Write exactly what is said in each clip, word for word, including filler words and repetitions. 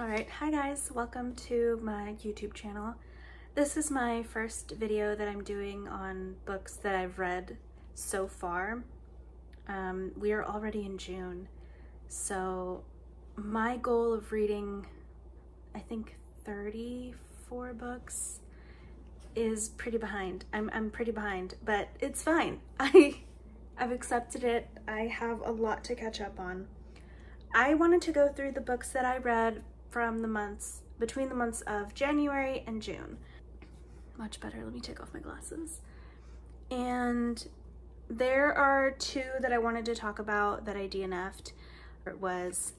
All right, hi guys, welcome to my YouTube channel. This is my first video that I'm doing on books that I've read so far. Um, we are already in June, so my goal of reading, I think, thirty-four books is pretty behind. I'm, I'm pretty behind, but it's fine. I, I've accepted it. I have a lot to catch up on. I wanted to go through the books that I read from the months, between the months of January and June. Much better, let me take off my glasses. And there are two that I wanted to talk about that I D N F'd. It was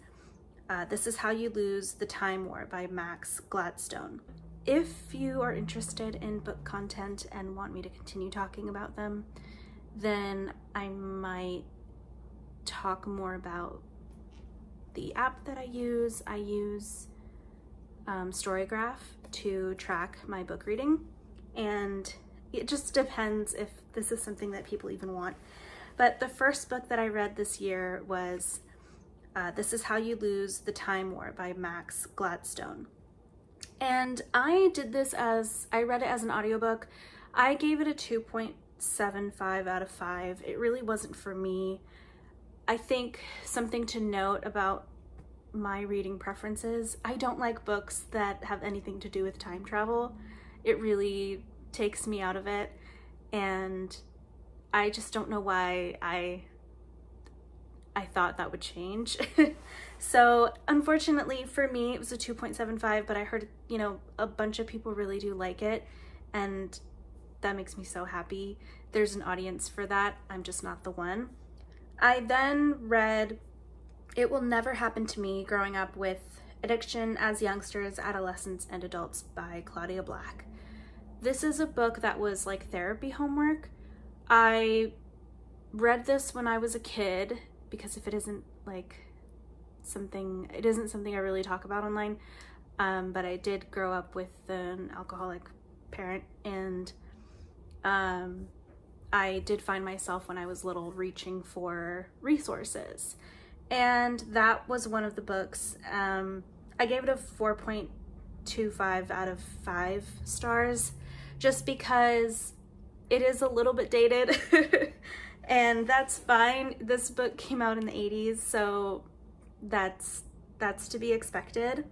uh, This Is How You Lose The Time War by Max Gladstone. If you are interested in book content and want me to continue talking about them, then I might talk more about the app that I use. I use um, Storygraph to track my book reading, and it just depends if this is something that people even want. But the first book that I read this year was uh, This Is How You Lose the Time War by Max Gladstone. And I did this as, I read it as an audiobook. I gave it a two point seven five out of five. It really wasn't for me. I think something to note about my reading preferences, I don't like books that have anything to do with time travel. It really takes me out of it, and I just don't know why I I thought that would change. So unfortunately for me, it was a two point seven five, but I heard, you know, a bunch of people really do like it, and that makes me so happy. There's an audience for that. I'm just not the one. I then read It Will Never Happen to Me Growing Up with Addiction as Youngsters, Adolescents, and Adults by Claudia Black. This is a book that was like therapy homework. I read this when I was a kid because if it isn't like something, it isn't something I really talk about online, um, but I did grow up with an alcoholic parent, and um, I did find myself when I was little reaching for resources, and that was one of the books. Um, I gave it a four point two five out of five stars just because it is a little bit dated and that's fine. This book came out in the eighties, so that's that's to be expected.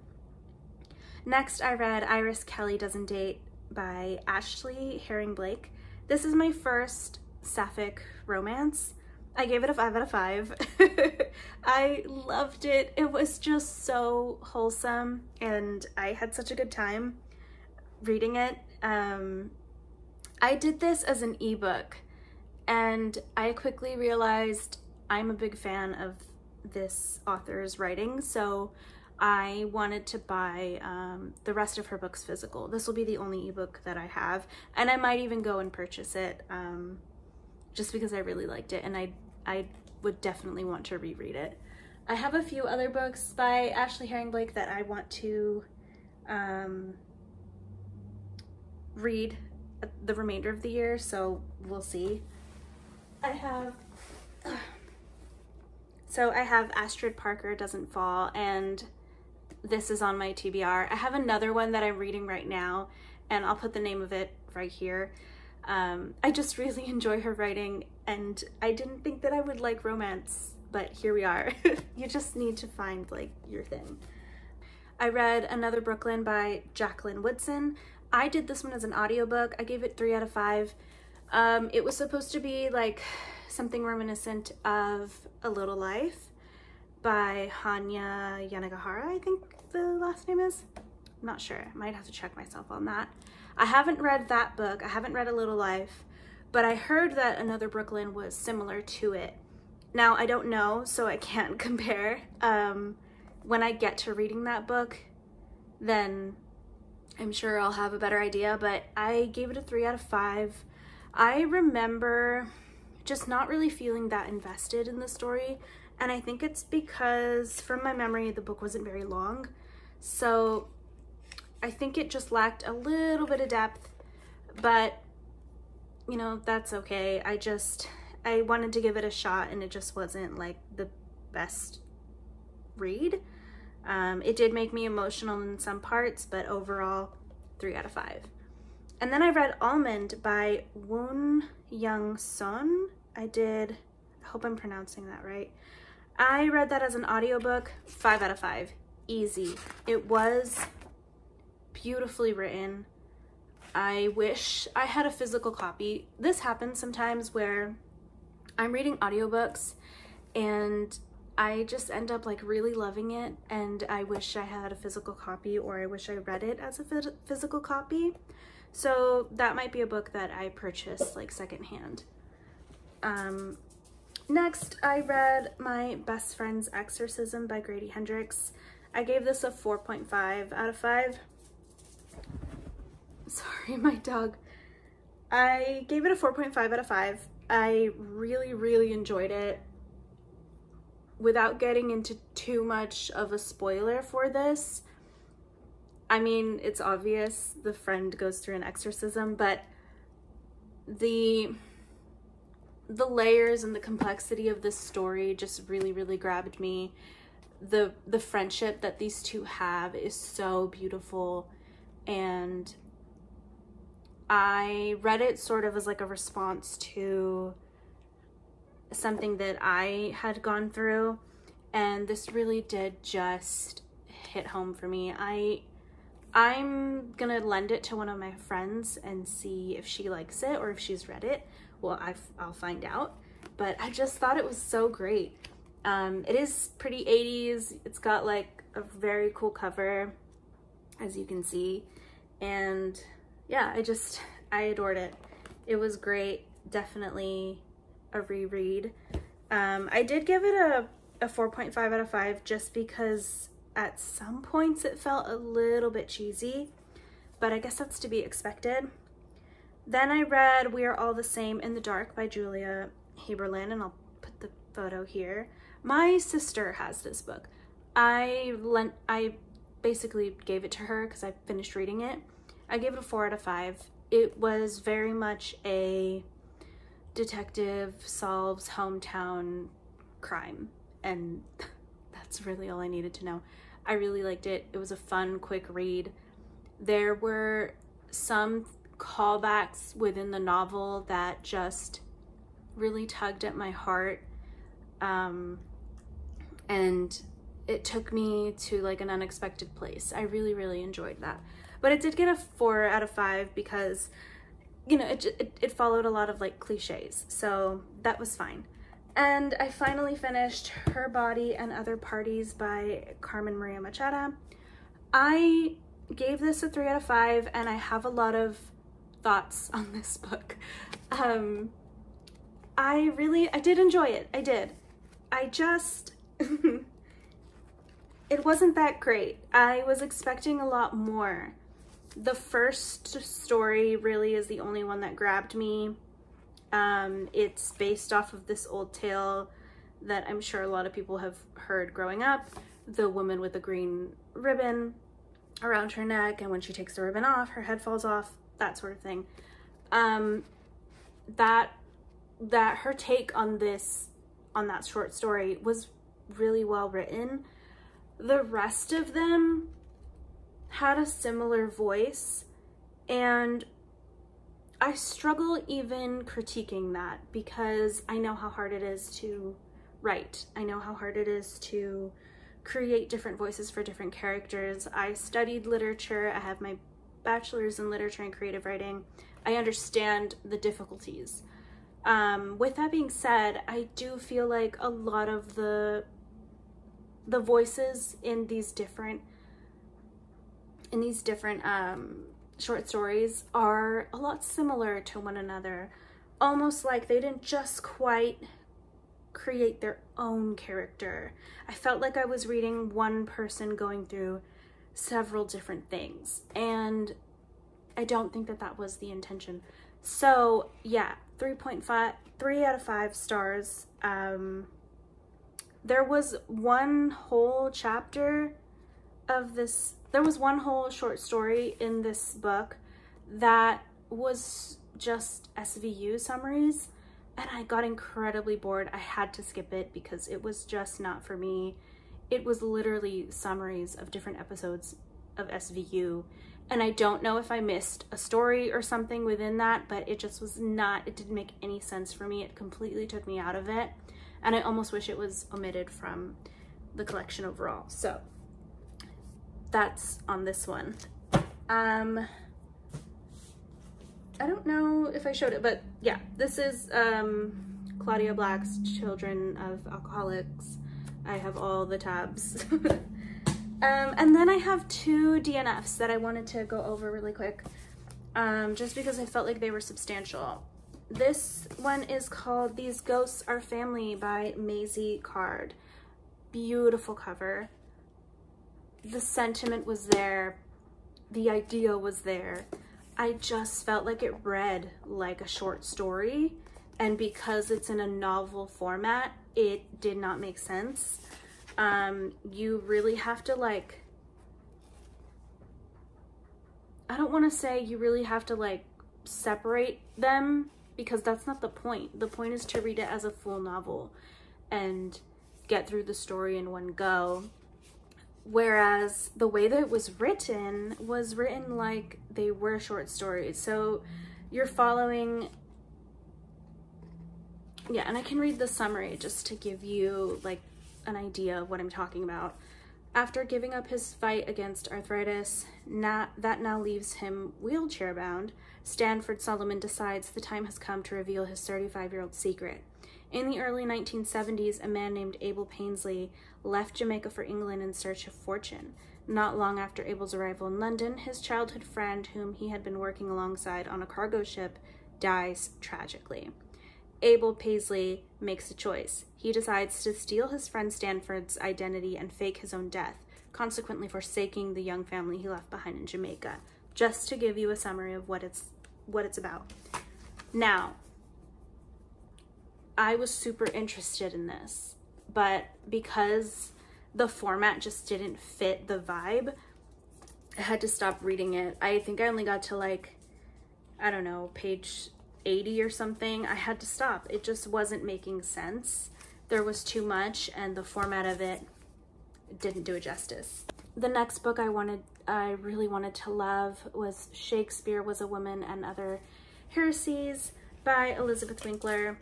Next, I read Iris Kelly Doesn't Date by Ashley Herring Blake. This is my first sapphic romance. I gave it a five out of five. I loved it. It was just so wholesome, and I had such a good time reading it. Um, I did this as an ebook, and I quickly realized I'm a big fan of this author's writing, so I wanted to buy um, the rest of her books physical. This will be the only ebook that I have, and I might even go and purchase it um, just because I really liked it, and I, I would definitely want to reread it. I have a few other books by Ashley Herring Blake that I want to um, read the remainder of the year, so we'll see. I have... So I have Astrid Parker Doesn't Fall, and this is on my T B R. I have another one that I'm reading right now, and I'll put the name of it right here. Um, I just really enjoy her writing, and I didn't think that I would like romance, but here we are. You just need to find like your thing. I read Another Brooklyn by Jacqueline Woodson. I did this one as an audiobook. I gave it three out of five. Um, it was supposed to be like something reminiscent of A Little Life by Hanya Yanagihara, I think the last name is. I'm not sure. I might have to check myself on that. I haven't read that book. I haven't read A Little Life, but I heard that Another Brooklyn was similar to it. Now, I don't know, so I can't compare. Um, when I get to reading that book, then I'm sure I'll have a better idea, but I gave it a three out of five. I remember just not really feeling that invested in the story, and I think it's because from my memory the book wasn't very long, so I think it just lacked a little bit of depth, but you know, that's okay. I just I wanted to give it a shot, and it just wasn't like the best read, Um, it did make me emotional in some parts, but overall, three out of five. And then I read Almond by Won Young Sun. I did, I hope I'm pronouncing that right. I read that as an audiobook, five out of five, easy. It was beautifully written. I wish I had a physical copy. This happens sometimes where I'm reading audiobooks and I just end up like really loving it, and I wish I had a physical copy, or I wish I read it as a physical copy. So that might be a book that I purchased like secondhand. Um, next, I read My Best Friend's Exorcism by Grady Hendrix. I gave this a four point five out of five. Sorry, my dog. I gave it a four point five out of five. I really, really enjoyed it. Without getting into too much of a spoiler for this, I mean, it's obvious the friend goes through an exorcism, but the the layers and the complexity of this story just really, really grabbed me. The the friendship that these two have is so beautiful, and I read it sort of as like a response to something that I had gone through, and this really did just hit home for me. I I'm gonna lend it to one of my friends and see if she likes it or if she's read it. Well, I've, I'll find out, but I just thought it was so great. Um, it is pretty eighties. It's got like a very cool cover, as you can see, and yeah, I just, I adored it. It was great. Definitely a reread. Um, I did give it a, a four point five out of five just because at some points it felt a little bit cheesy, but I guess that's to be expected. Then I read We Are All the Same in the Dark by Julia Heberlin, and I'll put the photo here. My sister has this book. I lent, I basically gave it to her because I finished reading it. I gave it a four out of five. It was very much a detective solves hometown crime, and that's really all I needed to know. I really liked it. It was a fun, quick read. There were some callbacks within the novel that just really tugged at my heart, um, and it took me to like an unexpected place. I really, really enjoyed that. But it did get a four out of five because, you know, it, it, it followed a lot of like cliches, so that was fine. And I finally finished Her Body and Other Parties by Carmen Maria Machado. I gave this a three out of five, and I have a lot of thoughts on this book. Um, I really, I did enjoy it. I did. I just, it wasn't that great. I was expecting a lot more. The first story really is the only one that grabbed me. Um, it's based off of this old tale that I'm sure a lot of people have heard growing up, the woman with the green ribbon around her neck, and when she takes the ribbon off, her head falls off, that sort of thing. Um, that, that her take on this, on that short story was really well written. The rest of them had a similar voice, and I struggle even critiquing that because I know how hard it is to write. I know how hard it is to create different voices for different characters. I studied literature. I have my bachelor's in literature and creative writing. I understand the difficulties. Um, with that being said, I do feel like a lot of the the voices in these different in these different um, short stories are a lot similar to one another, almost like they didn't just quite create their own character. I felt like I was reading one person going through several different things, and I don't think that that was the intention. So yeah, three point five, three out of five stars. Um, there was one whole chapter of this There was one whole short story in this book that was just S V U summaries, and I got incredibly bored. I had to skip it because it was just not for me. it was literally summaries of different episodes of S V U. And I don't know if I missed a story or something within that, but it just was not, it didn't make any sense for me. It completely took me out of it. And I almost wish it was omitted from the collection overall. So that's on this one. Um, I don't know if I showed it, but yeah, this is um, Claudia Black's Children of Alcoholics. I have all the tabs. Um, and then I have two D N Fs that I wanted to go over really quick, um, just because I felt like they were substantial. This one is called These Ghosts Are Family by Maisie Card. Beautiful cover. The sentiment was there. The idea was there. I just felt like it read like a short story. And because it's in a novel format, it did not make sense. Um, you really have to like, I don't want to say you really have to like separate them, because that's not the point. The point is to read it as a full novel and get through the story in one go. Whereas the way that it was written was written like they were short stories. So you're following, yeah, and I can read the summary just to give you like an idea of what I'm talking about. After giving up his fight against arthritis, na that now leaves him wheelchair-bound, Stanford Solomon decides the time has come to reveal his thirty-five-year-old secret. In the early nineteen seventies, a man named Abel Painsley left Jamaica for England in search of fortune. Not long after Abel's arrival in London, his childhood friend, whom he had been working alongside on a cargo ship, dies tragically. Abel Painsley makes a choice. He decides to steal his friend Stanford's identity and fake his own death, consequently forsaking the young family he left behind in Jamaica. Just to give you a summary of what it's what it's about. Now, I was super interested in this, but because the format just didn't fit the vibe, I had to stop reading it. I think I only got to like, I don't know, page eighty or something. I had to stop. It just wasn't making sense. There was too much, and the format of it didn't do it justice. The next book I wanted, I really wanted to love was Shakespeare Was a Woman and Other Heresies by Elizabeth Winkler.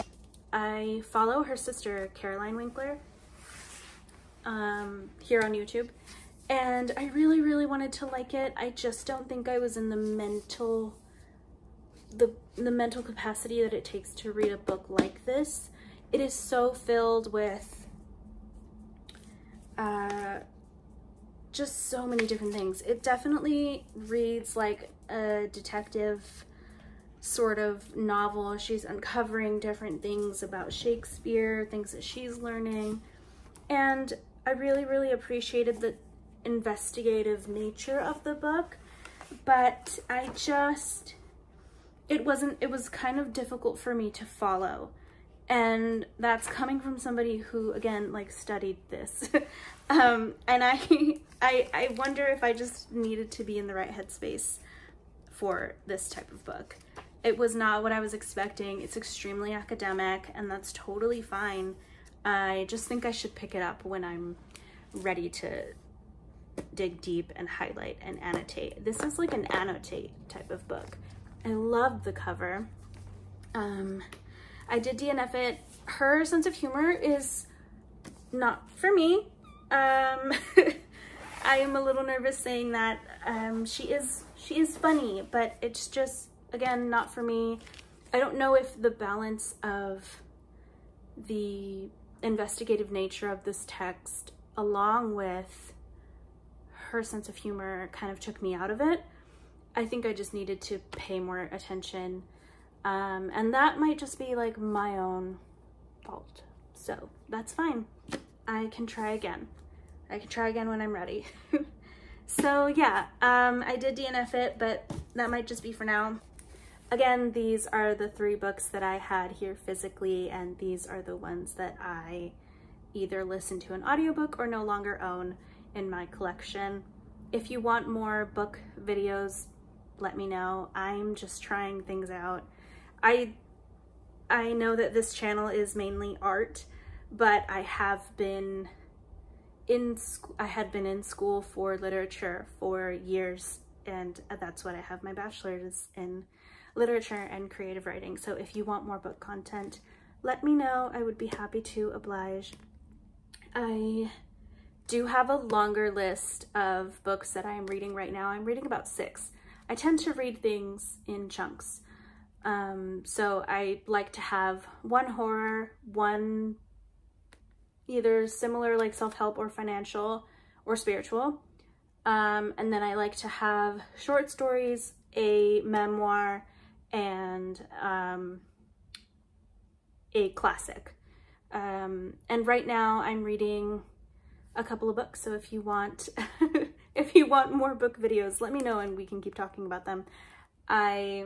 I follow her sister, Caroline Winkler, um, here on YouTube, and I really, really wanted to like it. I just don't think I was in the mental The, the mental capacity that it takes to read a book like this. It is so filled with uh, just so many different things. It definitely reads like a detective sort of novel. She's uncovering different things about Shakespeare, things that she's learning. And I really, really appreciated the investigative nature of the book, but I just... It wasn't, it was kind of difficult for me to follow. And that's coming from somebody who, again, like studied this. um, and I, I, I wonder if I just needed to be in the right headspace for this type of book. It was not what I was expecting. It's extremely academic, and that's totally fine. I just think I should pick it up when I'm ready to dig deep and highlight and annotate. This is like an annotate type of book. I love the cover. Um, I did D N F it. Her sense of humor is not for me. Um, I am a little nervous saying that. Um, she is she is funny, but it's just, again, not for me. I don't know if the balance of the investigative nature of this text, along with her sense of humor, kind of took me out of it. I think I just needed to pay more attention. Um, and that might just be like my own fault. So that's fine. I can try again. I can try again when I'm ready. So yeah, um, I did D N F it, but that might just be for now. Again, these are the three books that I had here physically, and these are the ones that I either listened to an audiobook or no longer own in my collection. If you want more book videos, let me know. I'm just trying things out. I I know that this channel is mainly art, but I have been in sc- I had been in school for literature for years, and that's what I have my bachelor's in, literature and creative writing. So if you want more book content, let me know. I would be happy to oblige. I do have a longer list of books that I am reading right now. I'm reading about six. I tend to read things in chunks. Um, so I like to have one horror, one either similar like self-help or financial or spiritual. Um, and then I like to have short stories, a memoir, and um, a classic. Um, and right now I'm reading a couple of books. So if you want, if you want more book videos, let me know and we can keep talking about them. I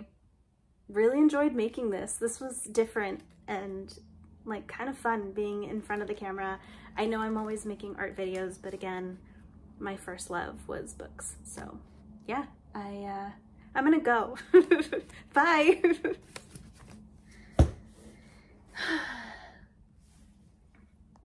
really enjoyed making this. This was different and like kind of fun being in front of the camera. I know I'm always making art videos, but again, my first love was books. So yeah, I, uh, I'm gonna go. Bye.